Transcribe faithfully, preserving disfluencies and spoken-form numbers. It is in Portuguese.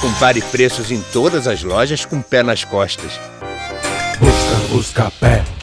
Compare preços em todas as lojas com o pé nas costas. Busca, Buscapé.